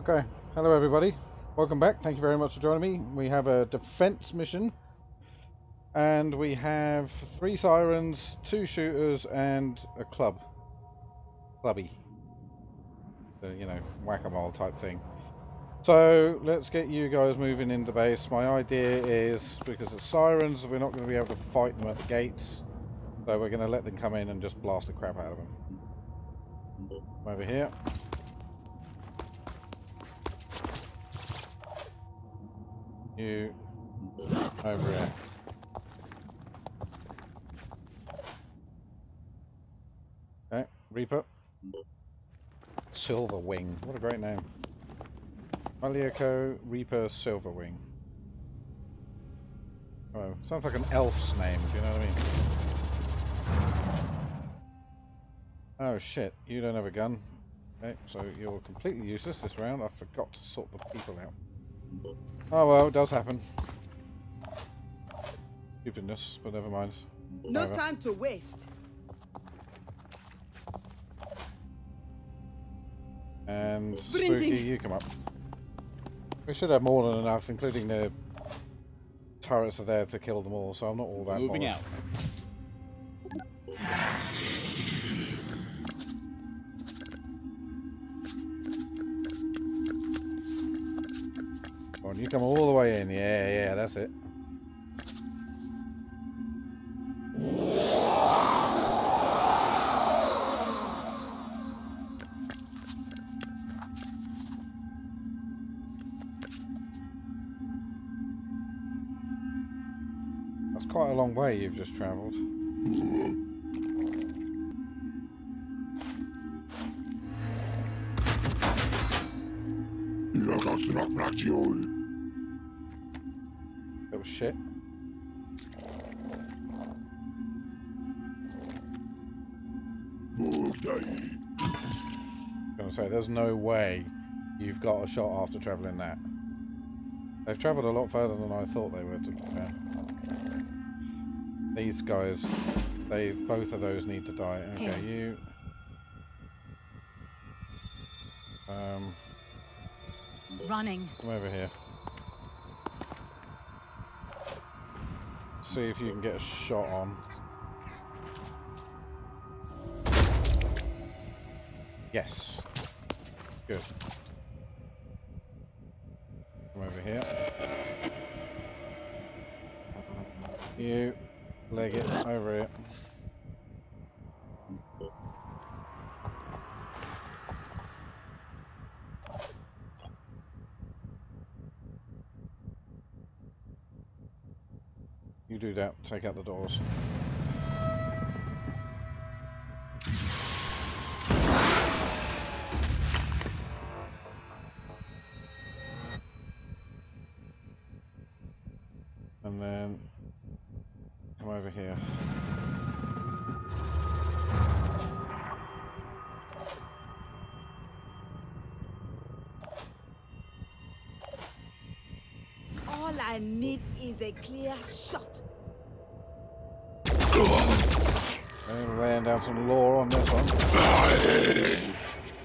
Okay, hello everybody, welcome back, thank you very much for joining me. We have a defense mission and we have 3 sirens, 2 shooters and a clubby, so, you know, whack-a-mole type thing. So let's get you guys moving into base. My idea is, because of sirens, we're not going to be able to fight them at the gates, so we're going to let them come in and just blast the crap out of them. Over here. You over here. Okay, Reaper. Silverwing. What a great name. Malioko Reaper Silverwing. Oh, sounds like an elf's name, if you know what I mean. Oh shit, you don't have a gun. Okay, so you're completely useless this round. I forgot to sort the people out. Oh well, it does happen. Stupidness, but never mind. No time to waste. And Spooky, you come up. We should have more than enough, including the turrets are there to kill them all, so I'm not all that moving bothered. Out. You come all the way in. Yeah, yeah, that's it. That's quite a long way you've just travelled. Oh shit. I'm gonna say there's no way you've got a shot after travelling that. They've travelled a lot further than I thought they would. These guys, they both of those need to die. Okay, you. Running. Come over here. See if you can get a shot on. Yes. Good. Come over here. You leg it over here. Do that, take out the doors. And then come over here. All I need is a clear shot. I'm laying down some lore on this one.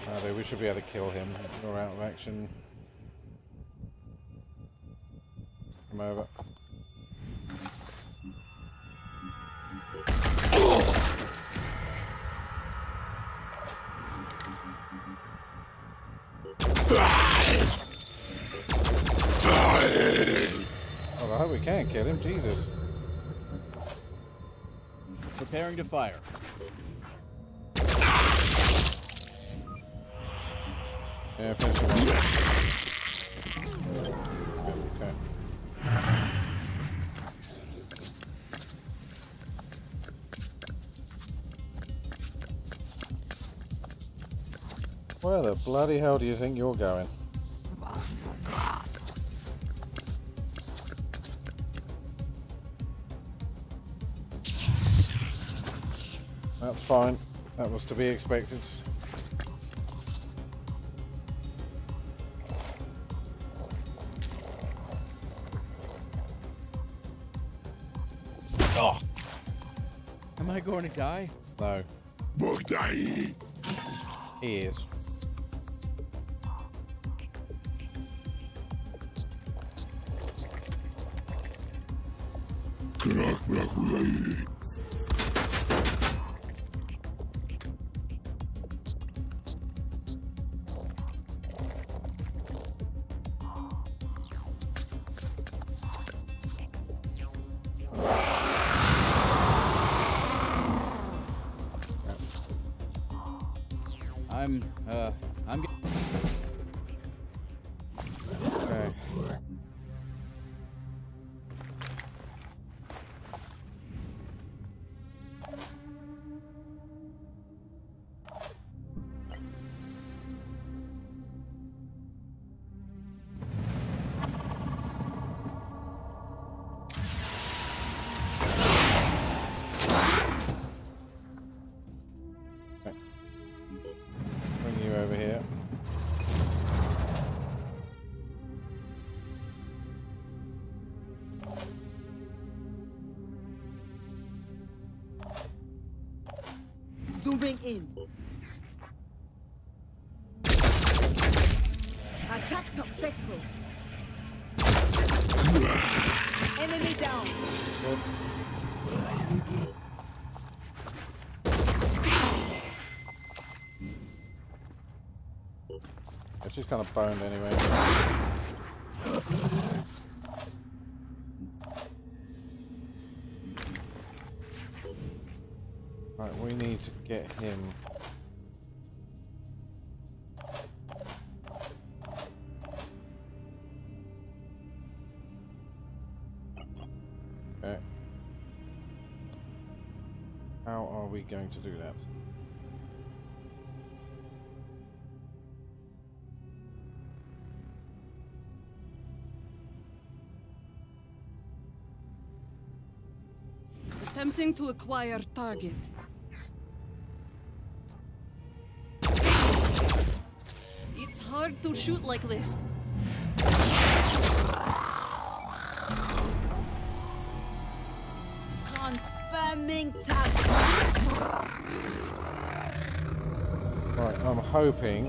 Oh, we should be able to kill him. You're out of action. Come over. Oh, I hope we can kill him. Jesus. Preparing to fire. Yeah, finish the one. Okay. Where the bloody hell do you think you're going? That's fine. That was to be expected. Oh. Am I going to die? No. He is. Zooming in. Attack successful. Enemy down. It's just kind of boned anyway. Right, we need to get him. Okay. How are we going to do that? Attempting to acquire target. It's hard to shoot like this. Confirming target. Right, I'm hoping.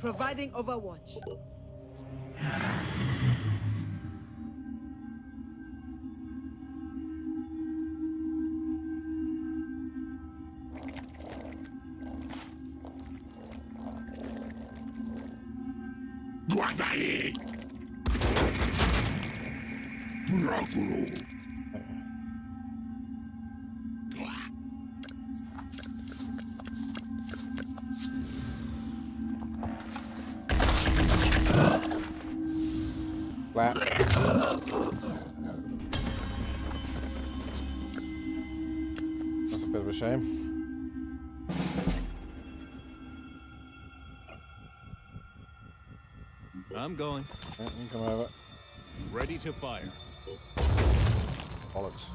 Providing overwatch. I'm going. Come over. Ready to fire. Bollocks.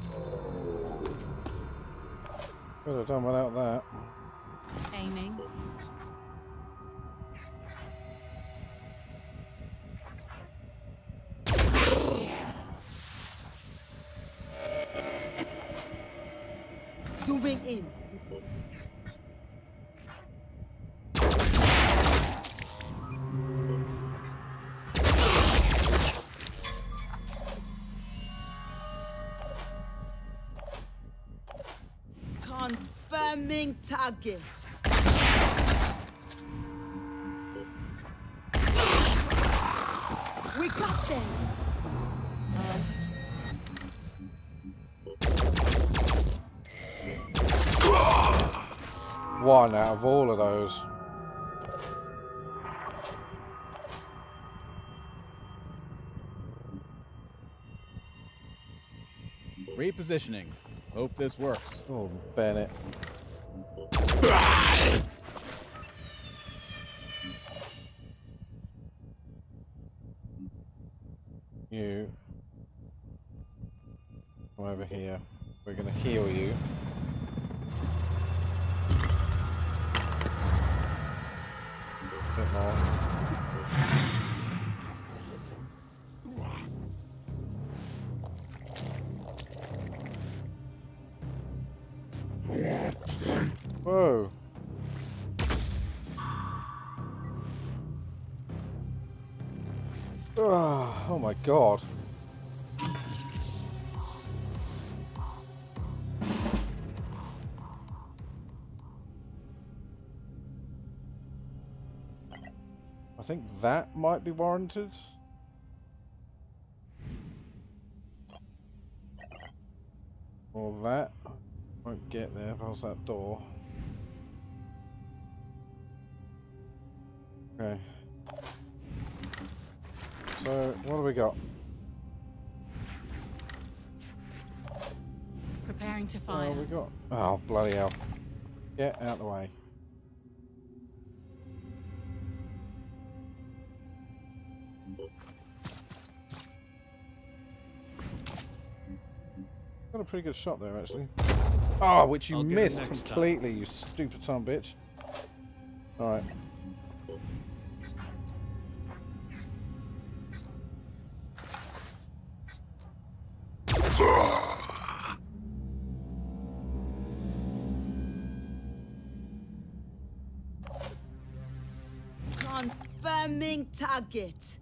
Could have done without that. Aiming. Zooming in. Targets. We got them. One out of all of those. Repositioning. Hope this works. Oh, Bennett. You come over here. We're gonna heal you. A bit more. Whoa. Oh, oh my god. think that might be warranted. Or that. Won't get there past that door. Okay. So, what have we got? Preparing to fire. Oh, we got. Oh, bloody hell. Get out of the way. Got a pretty good shot there, actually. Oh, which you missed completely, you stupid son of a bitch. Alright. Confirming target.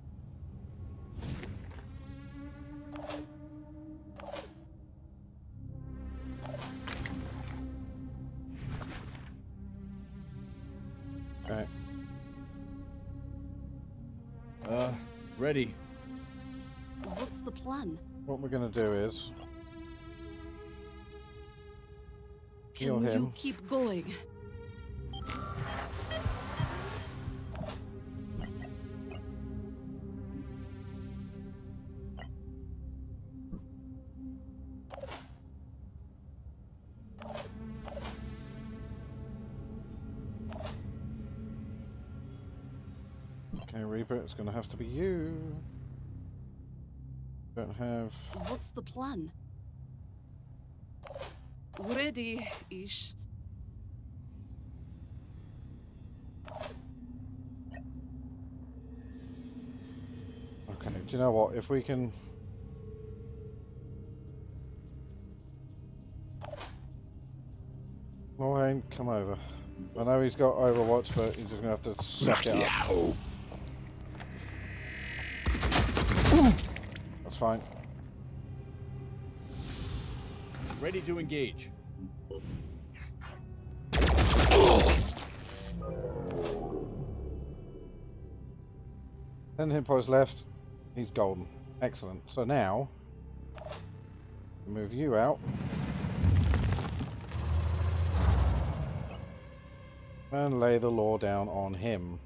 Okay. Ready. What's the plan? What we're gonna do is kill him. Can you keep going? It's gonna have to be you. Don't have. What's the plan? Ready-ish. Okay. Do you know what? If we can. Moraine, come over. I know he's got Overwatch, but he's just gonna have to suck it up. That's fine. Ready to engage. Then hit points left. He's golden. Excellent. So now, move you out. And lay the law down on him.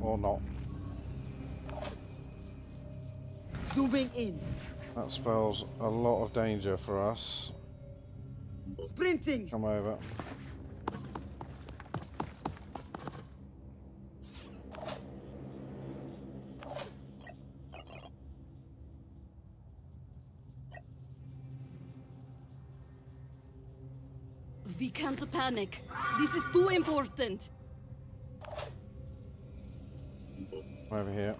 Or not. Zooming in. That spells a lot of danger for us. Sprinting. Come over. We can't panic. This is too important. Over here.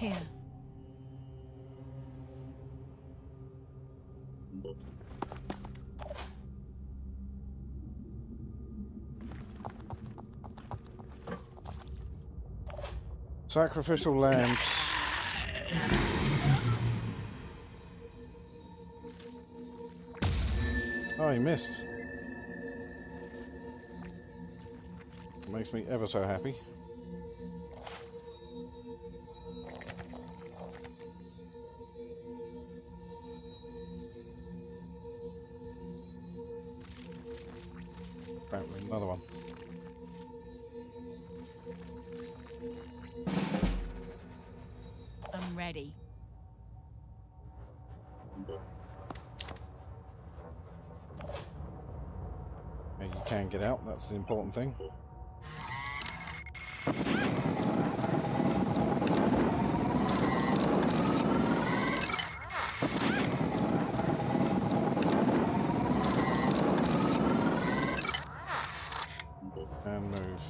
Here. Sacrificial lambs. Oh, he missed. Makes me ever so happy. Apparently, another one. I'm ready. Can get out, that's the important thing. And move.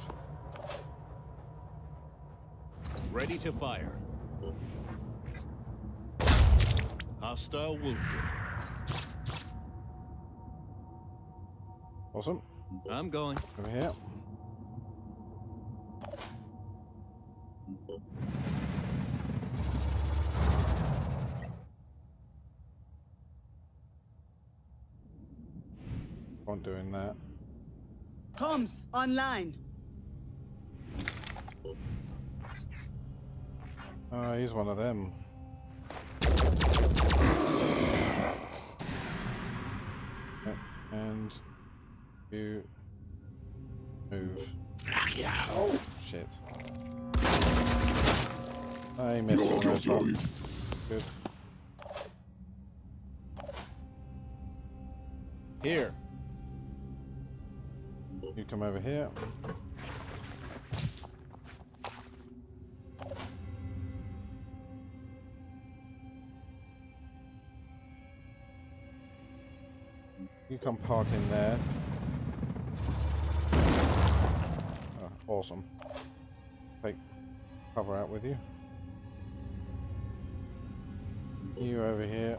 Ready to fire. Hostile wounded. Awesome. I'm going. Over here. I'm doing that. Comms online. Oh, he's one of them. And you move. Oh shit! I missed one of them. Good. Here. You come over here. You come park in there. Oh, awesome. Take cover out with you. You over here.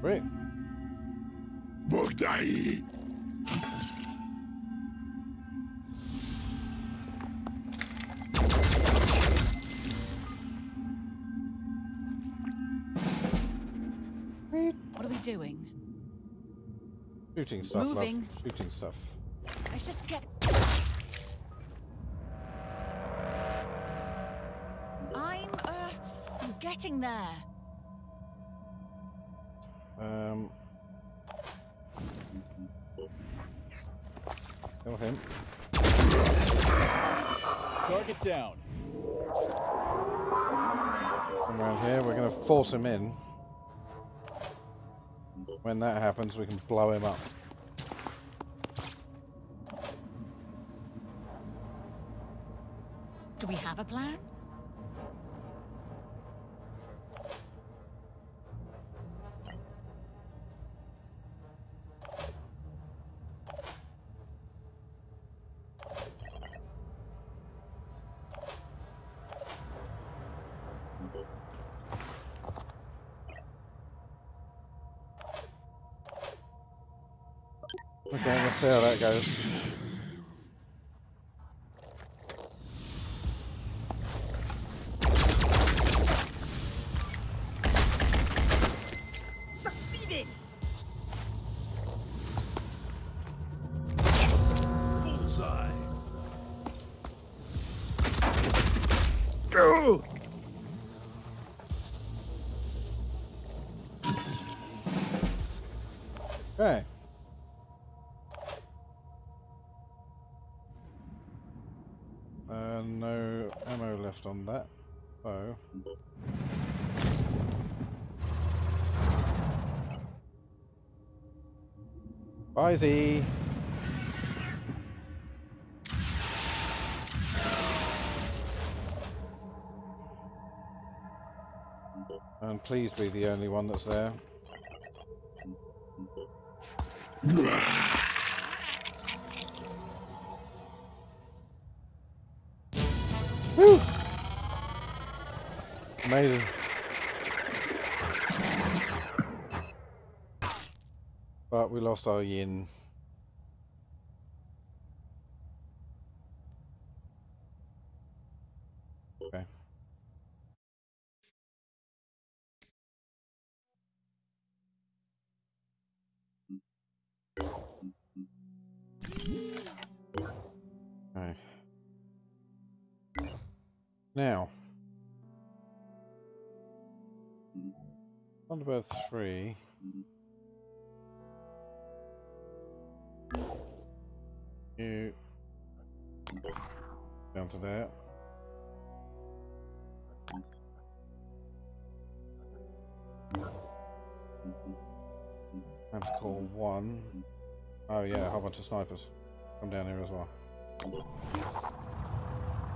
Great. Bogdai. What are we doing? Shooting stuff. Moving. Love. Shooting stuff. Let's just get. Getting there. Kill him. Target down. Come around here. We're going to force him in. When that happens, we can blow him up. Do we have a plan? Okay, let's see how that goes. Succeeded. Bullseye. Go. Okay. No ammo left on that. Oh. Bye, Z. And please be the only one that's there. Amazing. But we lost our yin. Okay. Okay. Now. Thunderbird 3. You down to there. That's call 1. Oh yeah, a whole bunch of snipers. Come down here as well.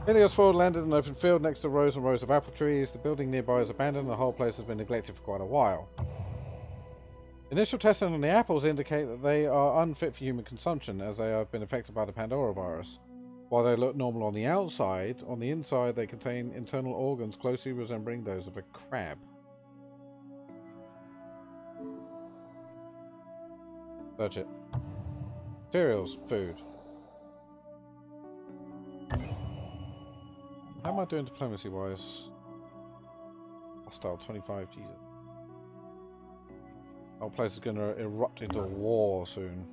Helios 4 landed in an open field next to rows and rows of apple trees. The building nearby is abandoned and the whole place has been neglected for quite a while. Initial testing on the apples indicate that they are unfit for human consumption as they have been affected by the Pandora virus. While they look normal on the outside, on the inside they contain internal organs closely resembling those of a crab. Search it. Materials, food. How am I doing diplomacy wise? Hostile 25, Jesus. Our place is going to erupt into war soon.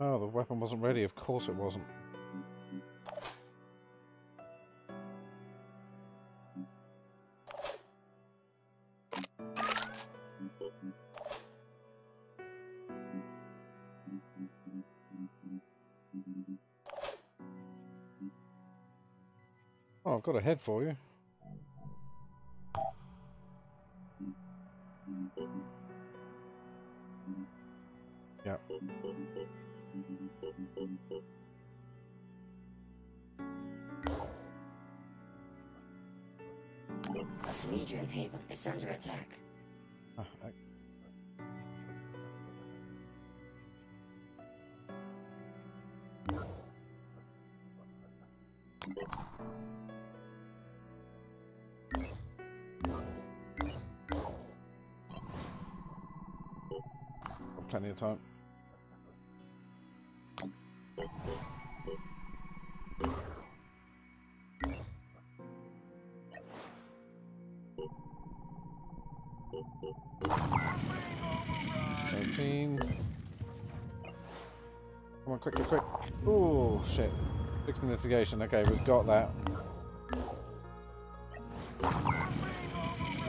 Oh, the weapon wasn't ready. Of course it wasn't. Oh, I've got a head for you. Yeah. The Synedrion Haven is under attack. Oh, plenty of time. Come on, quick, quick, quick. Oh, shit. Fixed investigation. Okay, we've got that.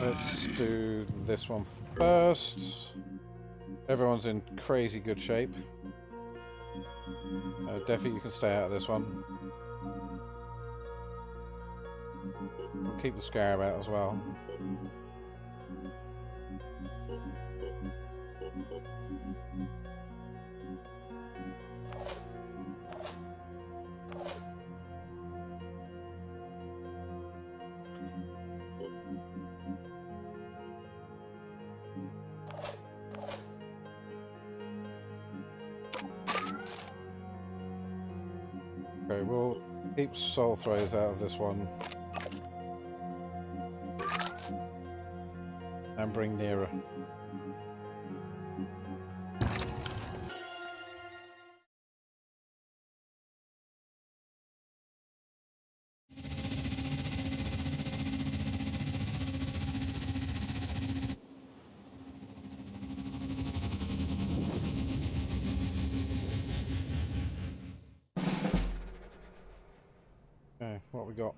Let's do this one first. Everyone's in crazy good shape. Defi, you can stay out of this one. We'll keep the scarab out as well. Okay, we'll keep soul throws out of this one. And bring nearer. What we got?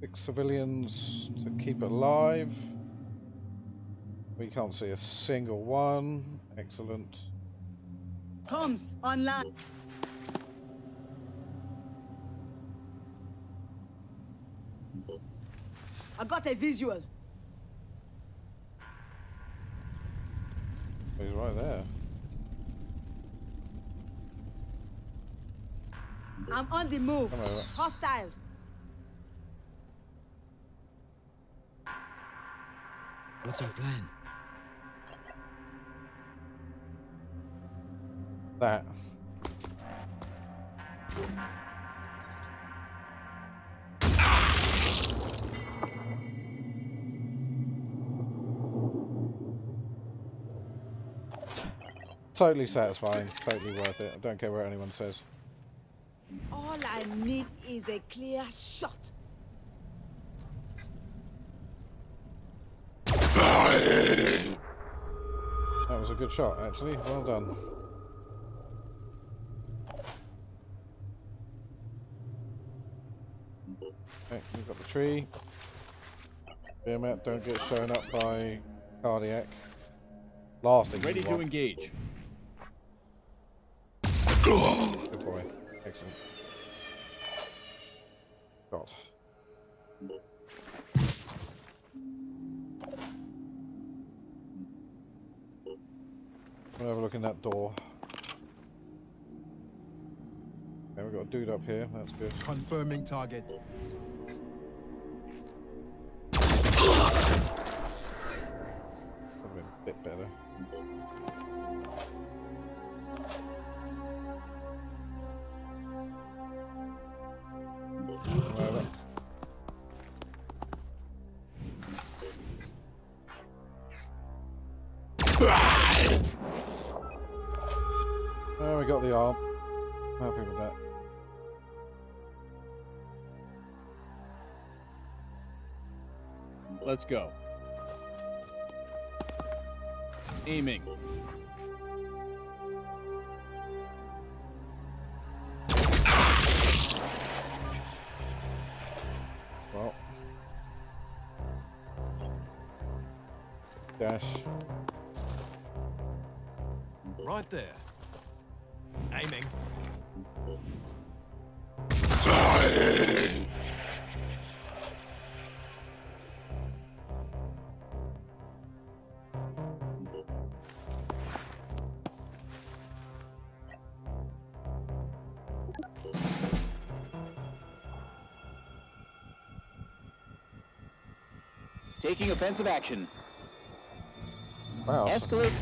6 civilians to keep alive. We can't see a single one. Excellent. Comms online. I got a visual. He's right there. I'm on the move. Hostile. What's our plan? That. Totally satisfying, totally worth it. I don't care what anyone says. All I need is a clear shot. That was a good shot, actually. Well done. Okay, we've got the tree. Beer mat, don't get shown up by cardiac. Lost again. Ready to engage. Good boy. Excellent. God. We'll have a look in that door. Okay, we've got a dude up here. That's good. Confirming target. That'd be a bit better. Let's go. Aiming. Well. Dash. Right there. Aiming. Taking offensive action. Wow. Escalate.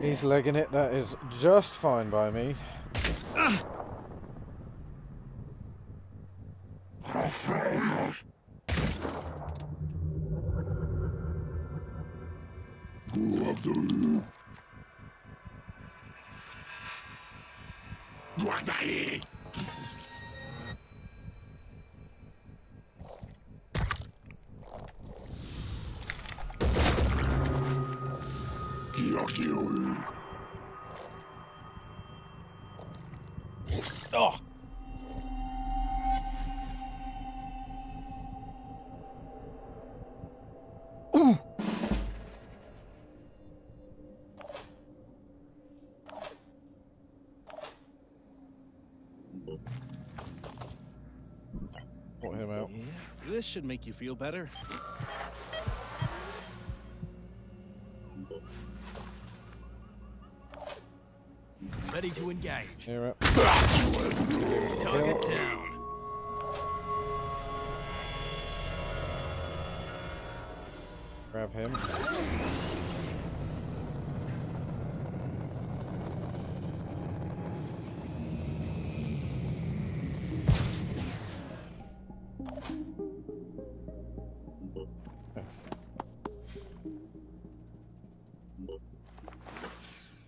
He's legging it, that is just fine by me. Oh. Ooh. Put him out. Yeah, this should make you feel better. Ready to engage. Target down. Grab him.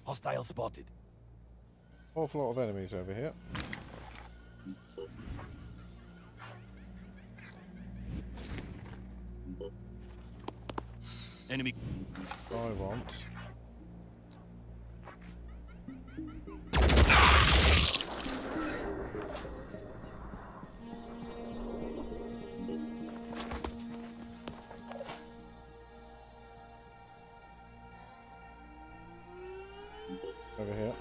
Hostile spotted. Awful lot of enemies over here. Enemy. I want. Over here.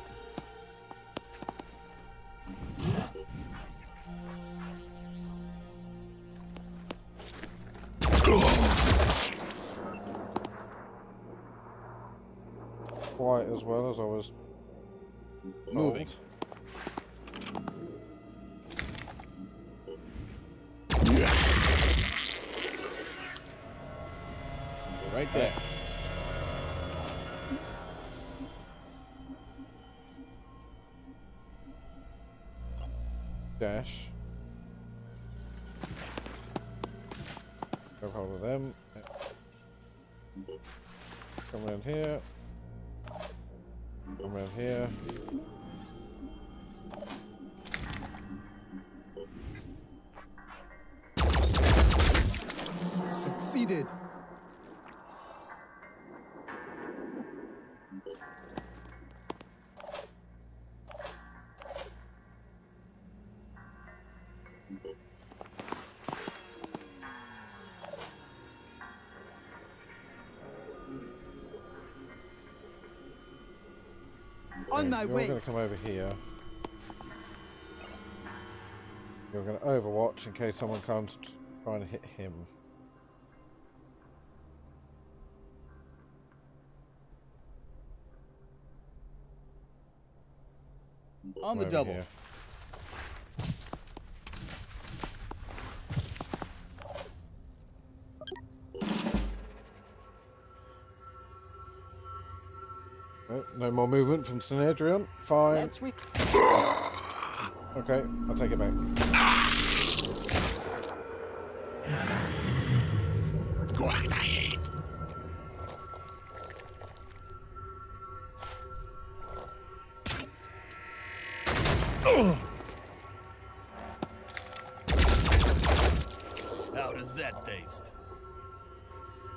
Quite as well as I was moving. Right there. Dash. Grab hold of them. Come around here. Come around here. ended. On my way. We're going to come over here. You're going to overwatch in case someone comes to try and hit him. On the double. Here. No more movement from Synedrion. Fine. That's weak. Okay, I'll take it back. How does that taste?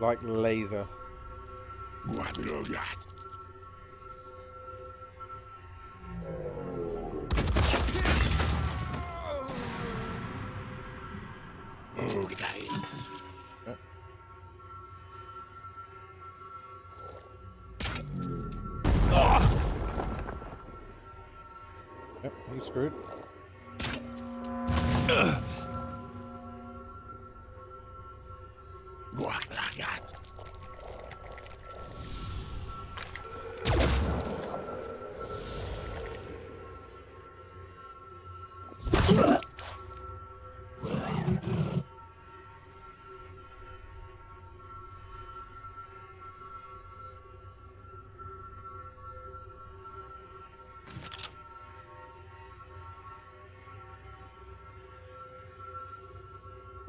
Like laser. What you got? Screwed.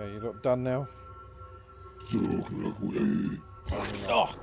You look done now. Oh.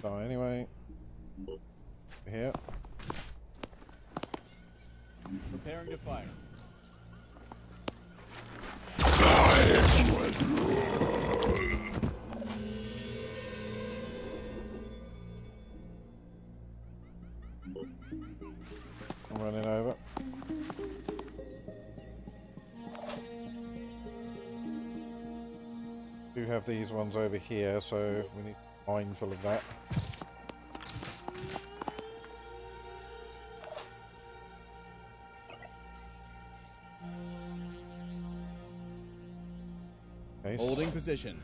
So anyway, here. Preparing to fire. I'm running over. Do have these ones over here, so we need to be mindful of that. Nice. Holding position.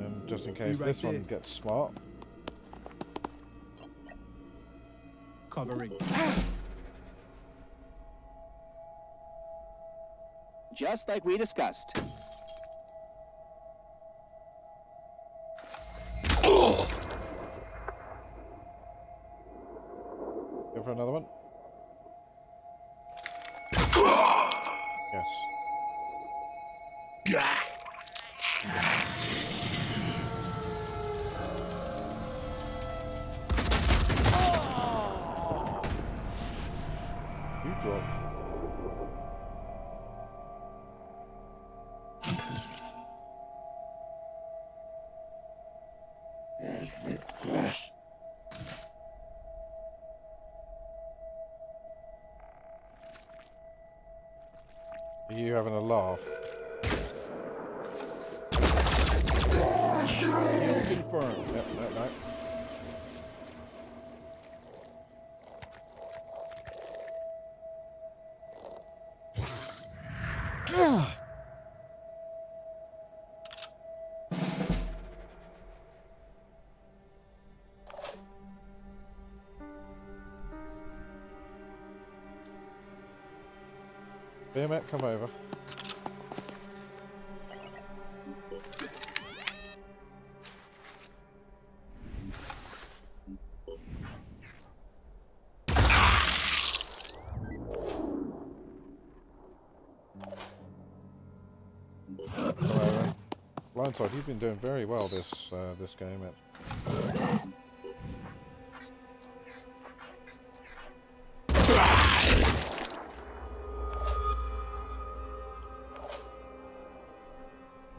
And just in case this one gets smart. Covering. Just like we discussed. Go for another one. Yes. Yeah. Are you having a laugh? Beermat, come over. Blindside, you've been doing very well this this game.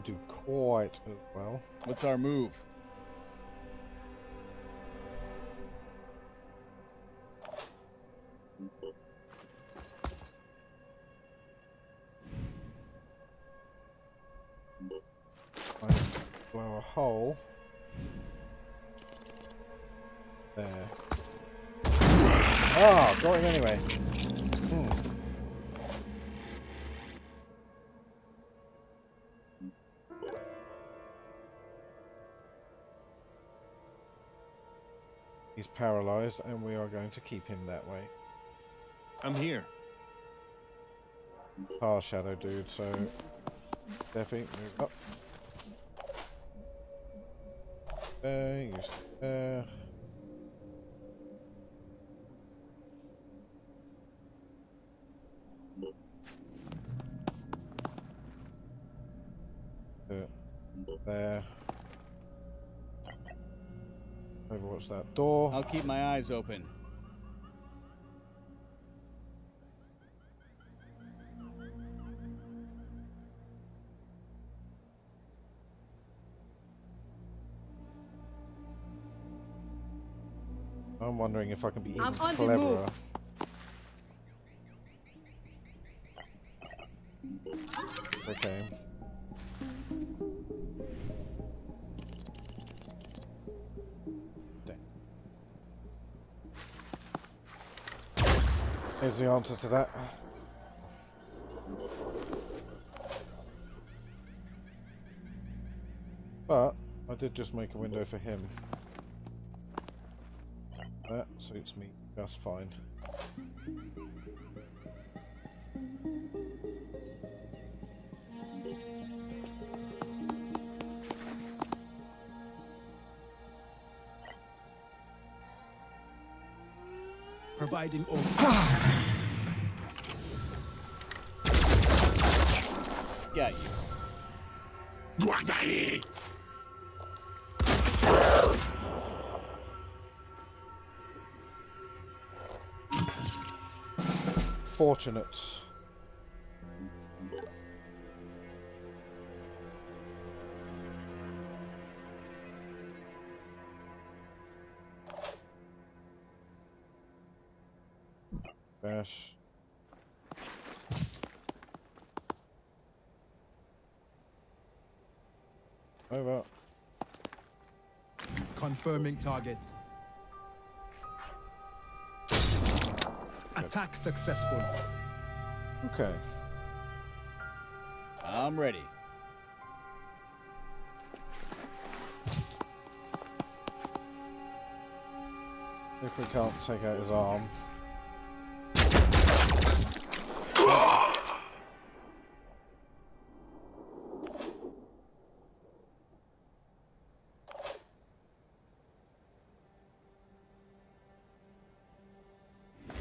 Do quite well. What's our move? Blow a hole there. Oh, got him anyway. He's paralyzed, and we are going to keep him that way. I'm here. Power shadow, dude. So, Defi, move up. There. Overwatch that door. I'll keep my eyes open. I'm wondering if I can be even cleverer. Okay. Here's the answer to that. But I did just make a window for him. That suits me just fine. Providing all. Yeah. You. Fortunate. Bash. Over. Confirming target. Attack successful. Okay. I'm ready. If we can't take out his arm.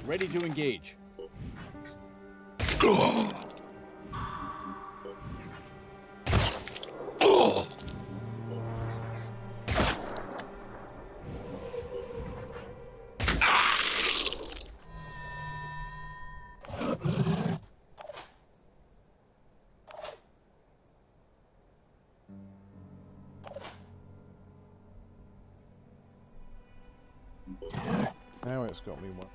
Ready to engage. Now it's got me one.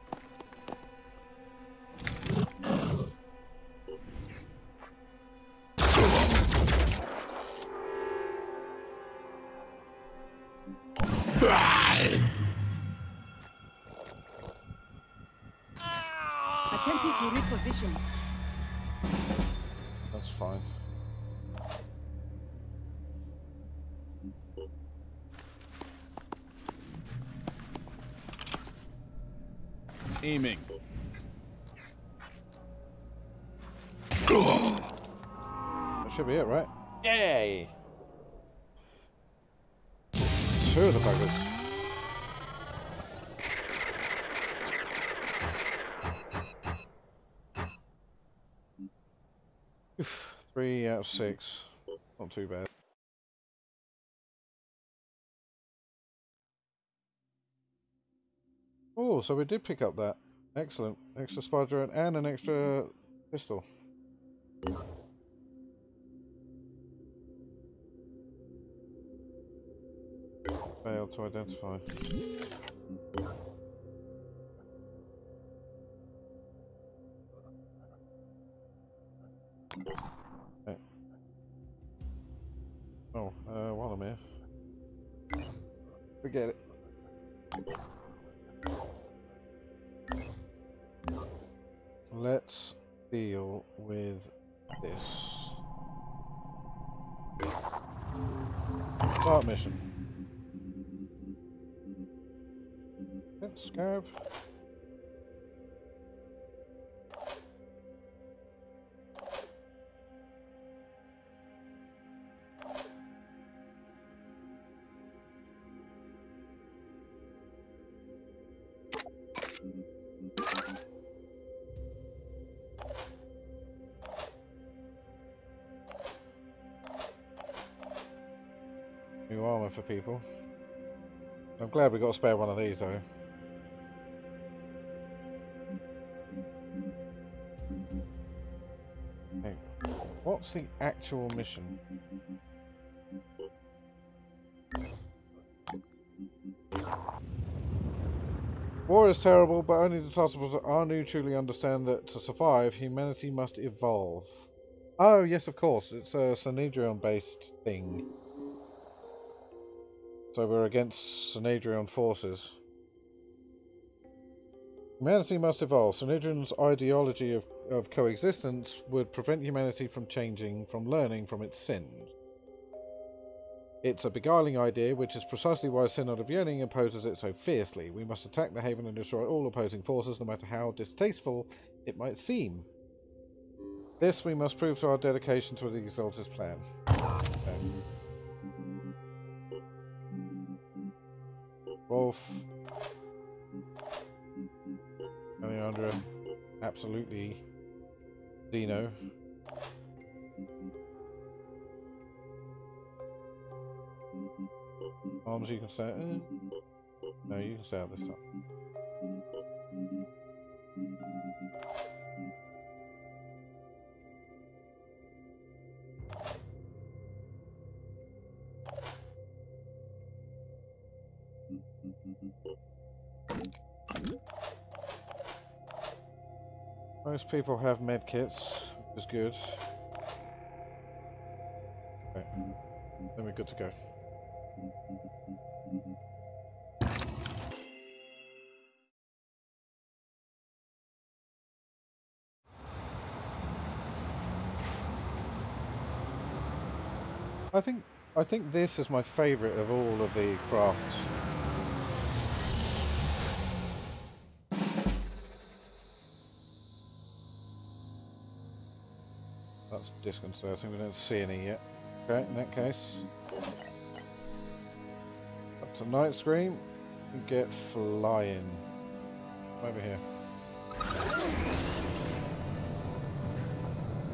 Attempting to reposition. That's fine. Aiming. should be it, right? Yay! Two of the buggers. Oof, 3 out of 6. Not too bad. Oh, so we did pick up that. Excellent. Extra spider and an extra pistol. Failed to identify. Okay. Oh, while I'm here. Forget it. Let's deal with this. Start mission. Let's scarab. For people. I'm glad we got to spare one of these though. Okay. What's the actual mission? War is terrible, but only the disciples of Arnu truly understand that to survive, humanity must evolve. Oh yes, of course, it's a Synedrion based thing. So we're against Synedrion forces. Humanity must evolve. Synedrion's ideology of coexistence would prevent humanity from changing, from learning from its sins. It's a beguiling idea, which is precisely why Synod of Yearning opposes it so fiercely. We must attack the Haven and destroy all opposing forces, no matter how distasteful it might seem. This we must prove through our dedication to the Exalted Plan. Okay. Wolf. Alejandra. Absolutely. Dino. Arms, you can stay. No, you can stay out this time. Most people have medkits, which is good. Okay. Then we're good to go. I think this is my favourite of all of the crafts. That's disconcerting, we don't see any yet. Okay, in that case. Up to Night Scream and get flying. Over here.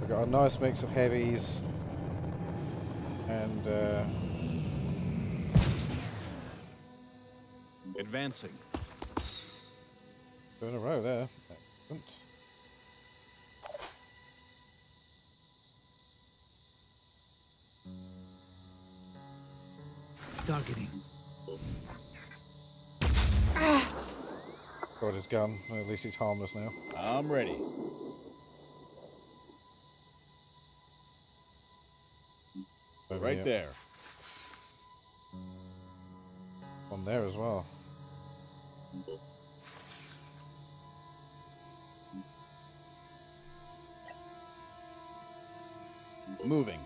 We've got a nice mix of heavies and advancing. Two in a row there. Excellent. Targeting. Got his gun. At least he's harmless now. I'm ready. Over right here. There. On there as well. Moving.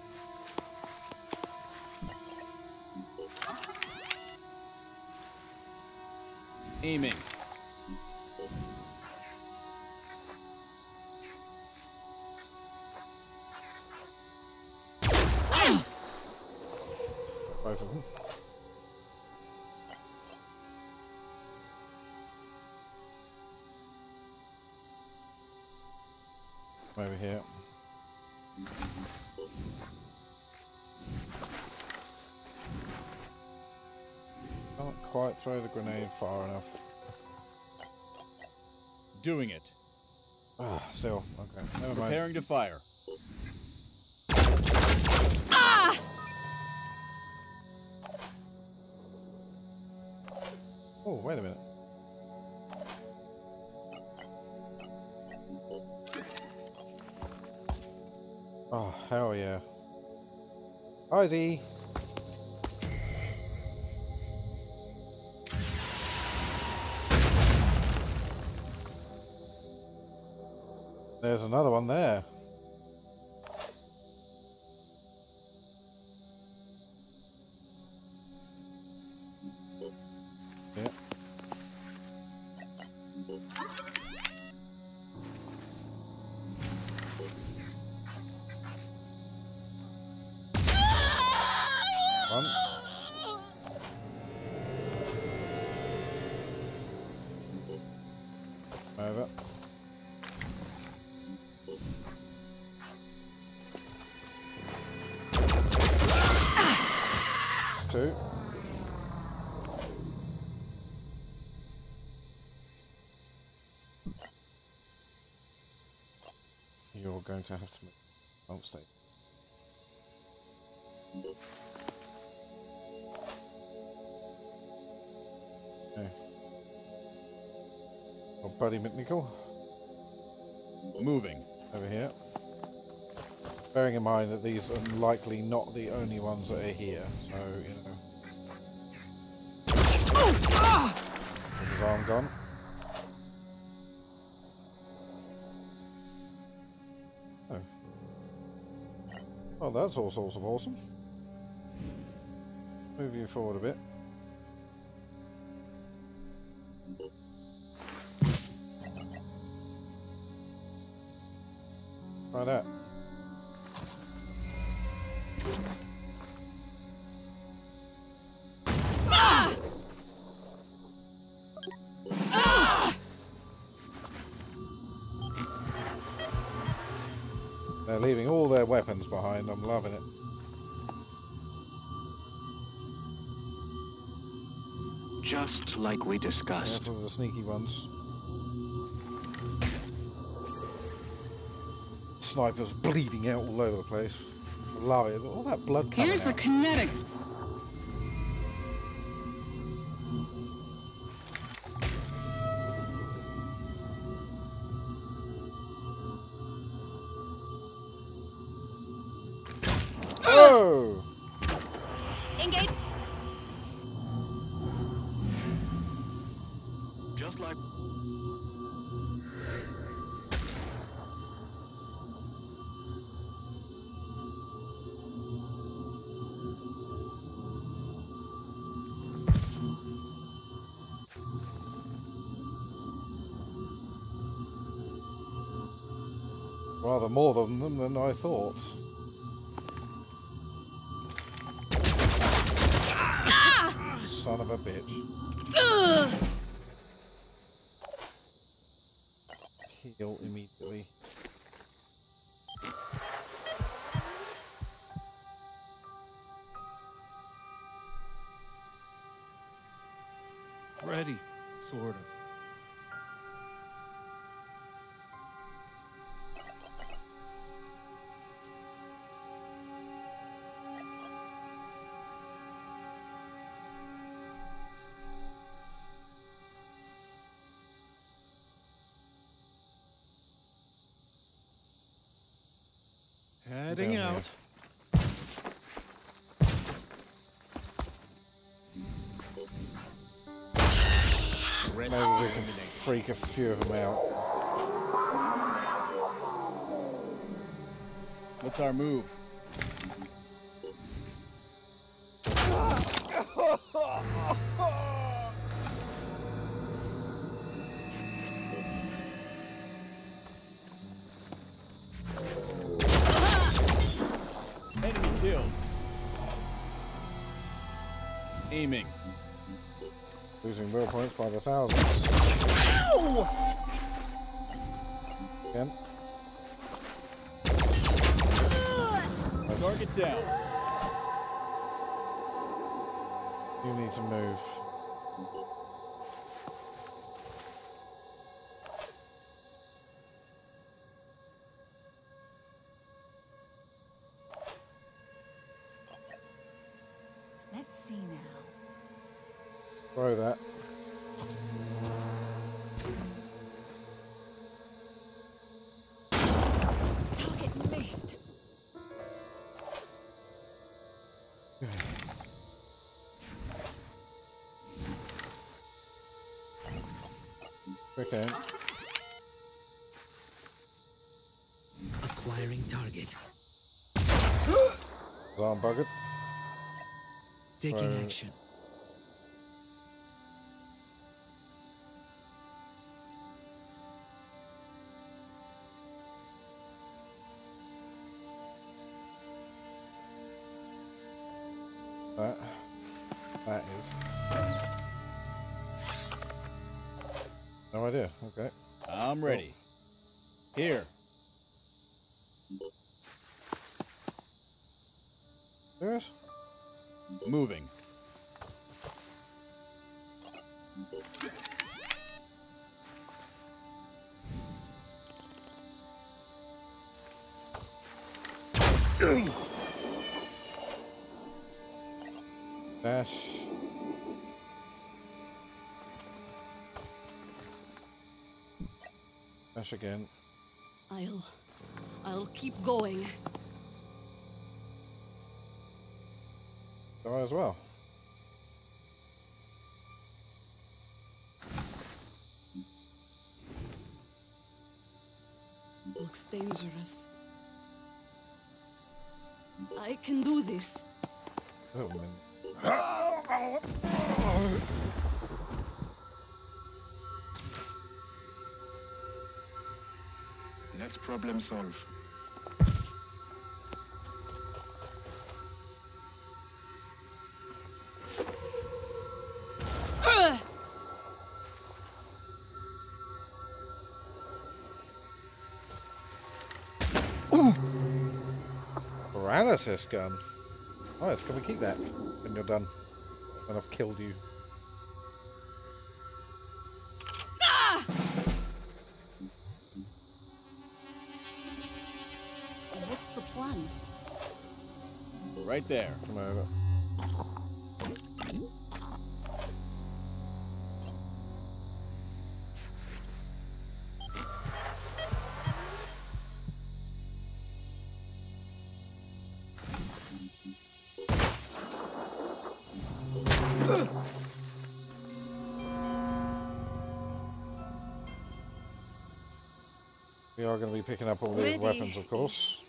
Aiming. from over here. Can't quite throw the grenade far enough. Doing it. Ah, still. Okay. Never mind. Preparing to fire. Ah! Oh, wait a minute. Oh, hell yeah. Ozzy! There's another one there. Yep. One. Over. Two. You're going to have to make a mistake. Okay. Oh, buddy McNichol. Moving. Over here. Bearing in mind that these are likely not the only ones that are here, so, you know. This is arm gone. Oh. Well, that's all sorts of awesome. Move you forward a bit. Try that. They're leaving all their weapons behind. I'm loving it. Just like we discussed. Careful with the sneaky ones. Snipers bleeding out all over the place. Love it. All that blood coming out. Here's a kinetic. Oh! Engage. Just like. Rather more of them than I thought. Son of a bitch. Heal immediately. Ready, sort of. Heading out. Maybe we can freak a few of them out. What's our move? Aiming. Losing will points by the thousands. Ow! Again. Target down. You need to move. Let's see now. Throw that. Target missed. Okay. Acquiring target. Alarm bucket. Taking action. That is. No idea. Okay. I'm ready. Cool. Here. Serious? Moving. Dash. Dash again. I'll keep going. Die as well. Looks dangerous. I can do this. Oh man. Let's problem solve. Paralysis gun. Nice, can we keep that when you're done? When I've killed you. Ah! What's the plan? Right there. Come over. We are going to be picking up all these weapons, of course.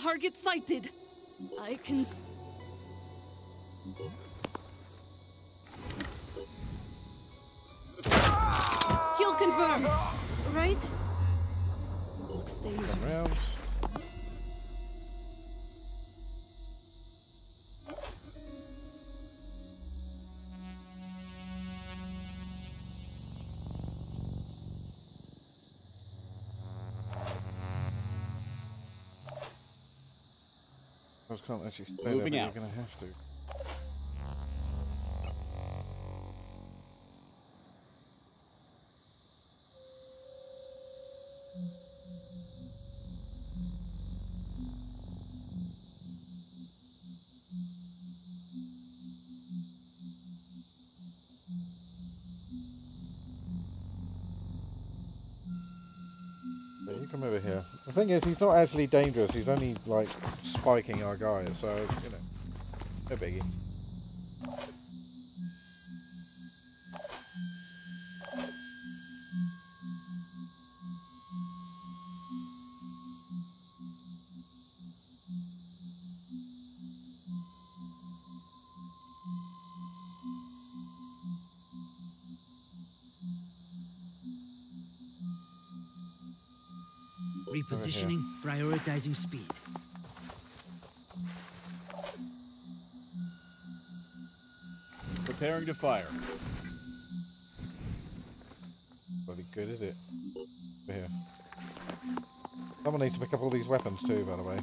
Target sighted. I can. Kill confirmed. Right? Looks dangerous. I can't actually stay moving there, but out. You're going to have to. Yeah, you come over here. The thing is, he's not actually dangerous, he's only, like, spiking our guys, so, you know, no biggie. Repositioning, prioritizing speed. Preparing to fire. Bloody good, is it? Over here. Someone needs to pick up all these weapons too, by the way.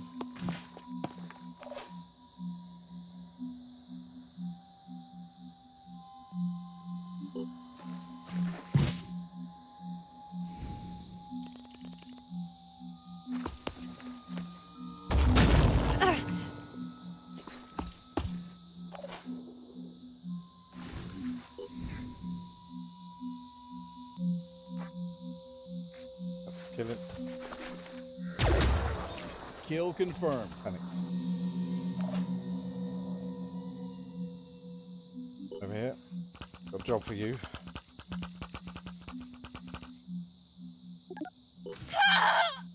Confirmed. Over here. Got a job for you.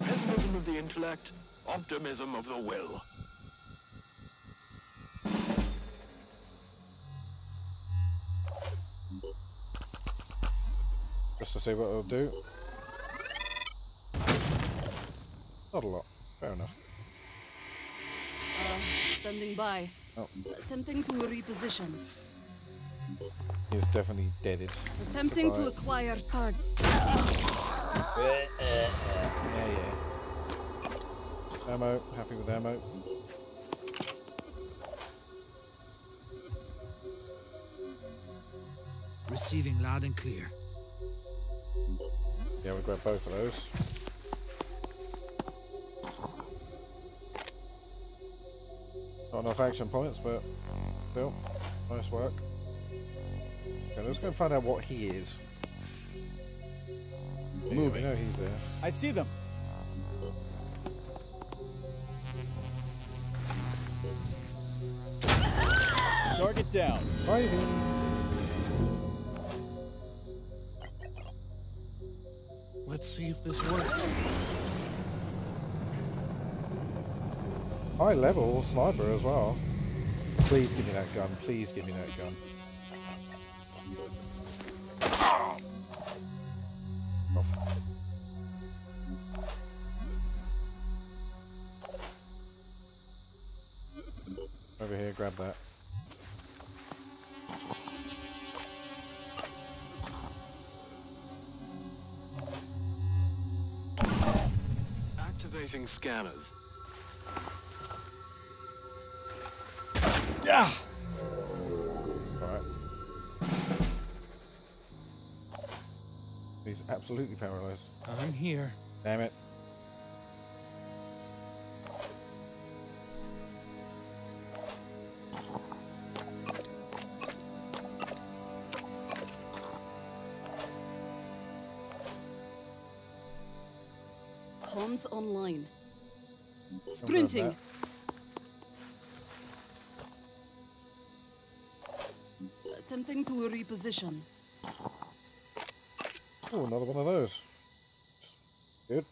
Pessimism of the intellect, optimism of the will. Just to see what it'll do. Not a lot. Fair enough. Standing by, attempting to reposition. He's definitely deaded. Attempting to acquire target. Yeah. Ammo, happy with ammo. Receiving loud and clear. Yeah, we'll grab both of those. Not enough action points, but still, nice work. Okay, let's go and find out what he is. Moving. I know he's there. I see them. Target down. Crazy. Let's see if this works. High level sniper as well. Please give me that gun. Please give me that gun. Off. Over here, grab that. Activating scanners. Yeah. Alright. He's absolutely paralyzed. I'm here. Damn it. Comms online. Sprinting. Attempting to reposition. Oh, another one of those. Good.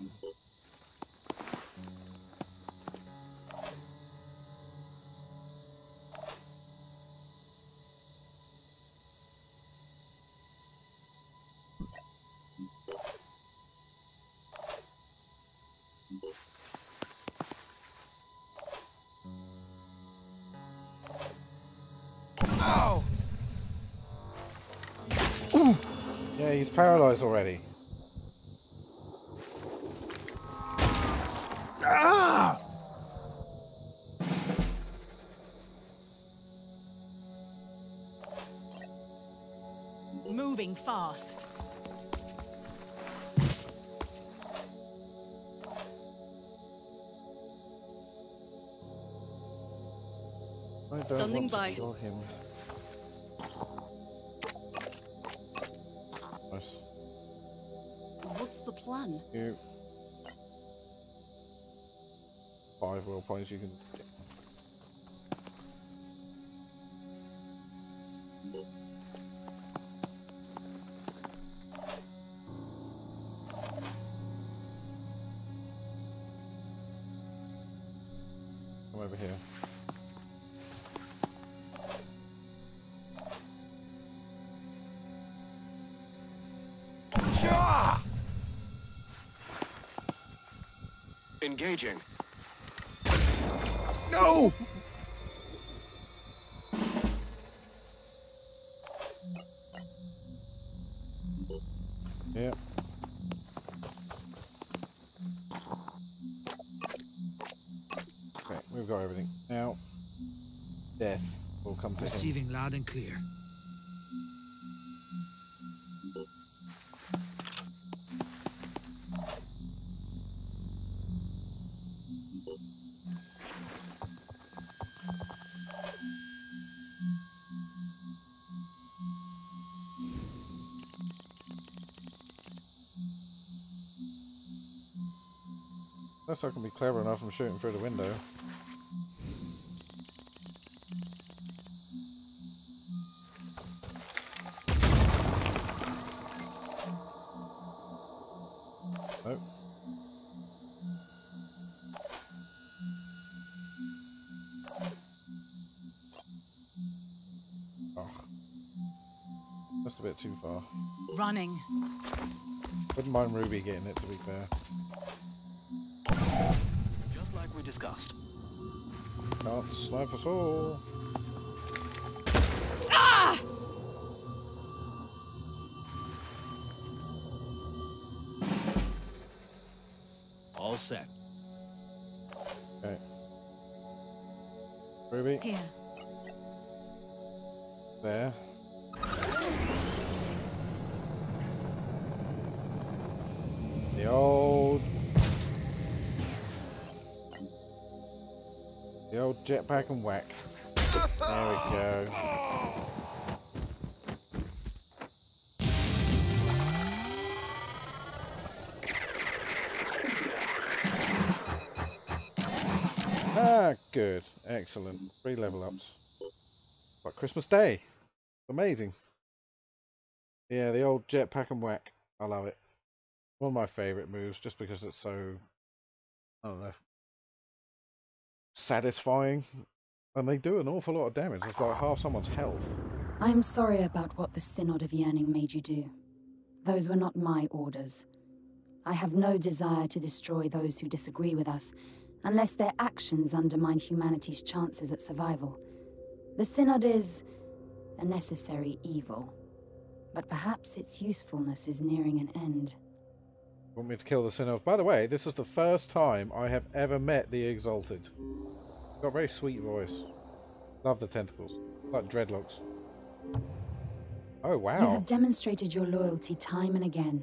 He's paralyzed already. Ah! Moving fast. Standing by. Kill him. What's the plan? You. 5 will points you can. Come over here. Engaging. No! Yeah. we've got everything. Now, death will come to him. Receiving loud and clear. Unless I can be clever enough, I'm shooting through the window. Nope. Oh. Just a bit too far. Running. Wouldn't mind Ruby getting it, to be fair. We discussed. Can't snipe us all. Ah! All set. Okay. Ruby. Here. There. The old. The old jetpack and whack. There we go. Ah, good. Excellent. 3 level ups. Like Christmas Day. Amazing. Yeah, the old jetpack and whack. I love it. One of my favourite moves, just because it's so... I don't know. Satisfying, and they do an awful lot of damage. It's like half someone's health. I'm sorry about what the Synod of Yearning made you do. Those were not my orders. I have no desire to destroy those who disagree with us, unless their actions undermine humanity's chances at survival. The Synod is a necessary evil, but perhaps its usefulness is nearing an end. Want me to kill the Synod? By the way, this is the first time I have ever met the Exalted. Got a very sweet voice. Love the tentacles. Like dreadlocks. Oh, wow. You have demonstrated your loyalty time and again.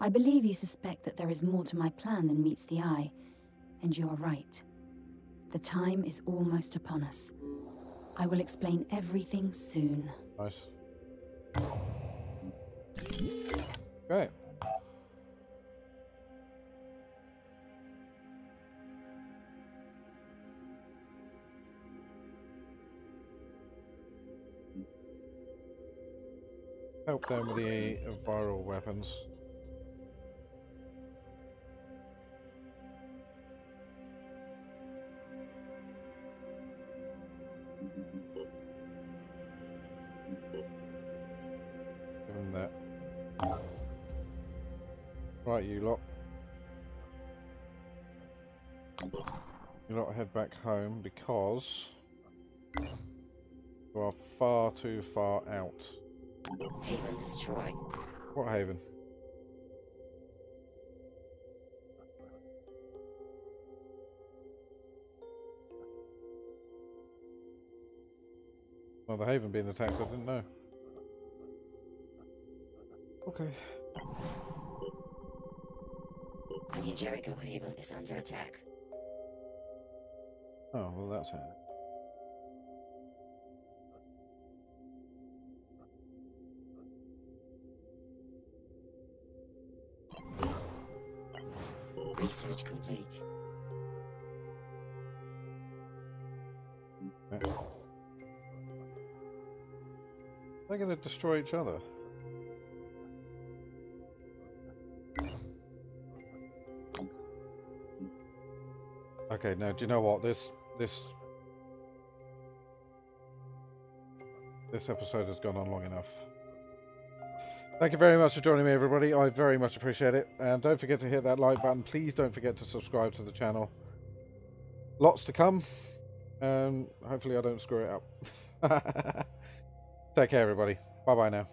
I believe you suspect that there is more to my plan than meets the eye. And you are right. The time is almost upon us. I will explain everything soon. Nice. Great. Help them with the viral weapons. Give them that. Right, you lot. You lot head back home because you are far too far out. Haven destroyed. What Haven? Well, the Haven being attacked, I didn't know. Okay. The New Jericho Haven is under attack. Oh, well, that's how. Research complete. Yeah. They're going to destroy each other. Okay, now do you know what this episode has gone on long enough. Thank you very much for joining me, everybody. I very much appreciate it. And don't forget to hit that like button. Please don't forget to subscribe to the channel. Lots to come. Hopefully I don't screw it up. Take care, everybody. Bye-bye now.